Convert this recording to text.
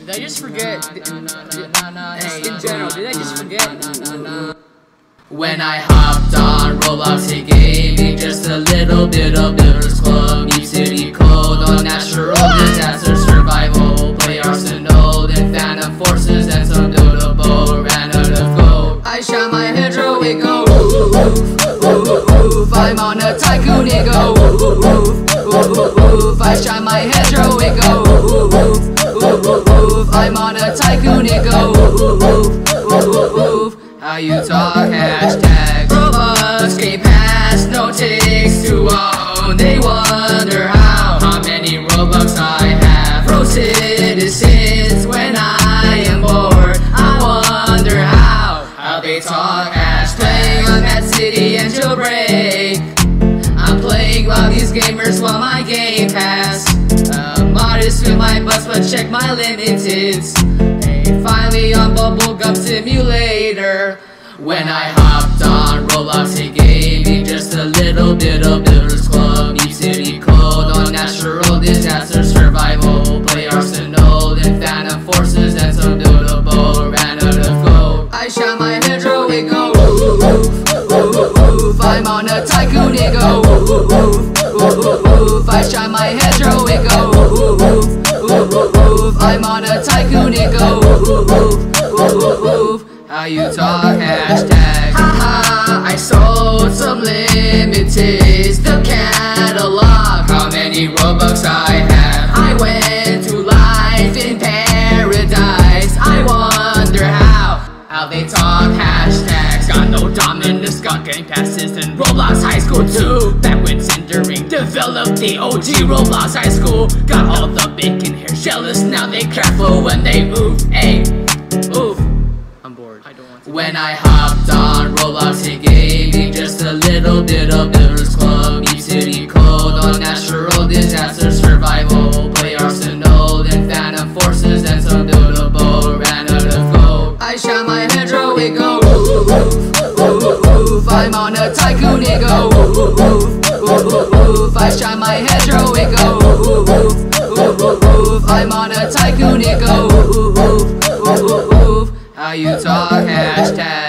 Did I just forget? In general, did I just forget? When I hopped on Roblox, it gave me just a little bit of Builders Club. Deep City Code, unnatural disaster survival. Play Arsenal, then Phantom Forces, and some dodo bow. Ran out of gold. I shot my hydraulic go. I'm on a tycoon ego. I shot my hydraulic go. I'm on a tycoon ego. How you talk, hashtag Robux, can't pass, no takes to own. They wonder how many Robux I have. Pro citizens, when I am bored, I wonder how they talk, hashtag. I'm at city and chill break. I'm playing while these gamers while my game pass. I'm modest with my bus, but check my limiteds. Finally on Bubblegum Simulator. When I hopped on Roblox, it gave me just a little bit of Builders Club. Deep City Code, unnatural disaster survival. Play Arsenal, then Phantom Forces, and some dodo bow. Ran out of gold. I shot my hydraulic go. I'm on a tycoon ego. I shot my hydraulic go. I'm on a tycoon ego. How you talk, hashtag. Haha, I sold some limiteds. The catalog, how many Robux I have. I went to life in paradise. I wonder how they talk, hashtags. Got no dominus, got game passes in Roblox High School 2. Back when Cindering developed the OG Roblox High School. Got all the bacon hair jealous, now they careful when they move. Hey, oof, I'm bored, I don't want to. When I hopped on Roblox, it gave me just a little bit of Builders Club. Deep City Code, unnatural disaster survival. Play Arsenal, then Phantom Forces, and some dodo bow. Ran out of gold. I shot my hydraulic go. I'm on a tycoon ego. I shot my hydraulic go. I'm on a tycoon ego. How you talk, hashtag.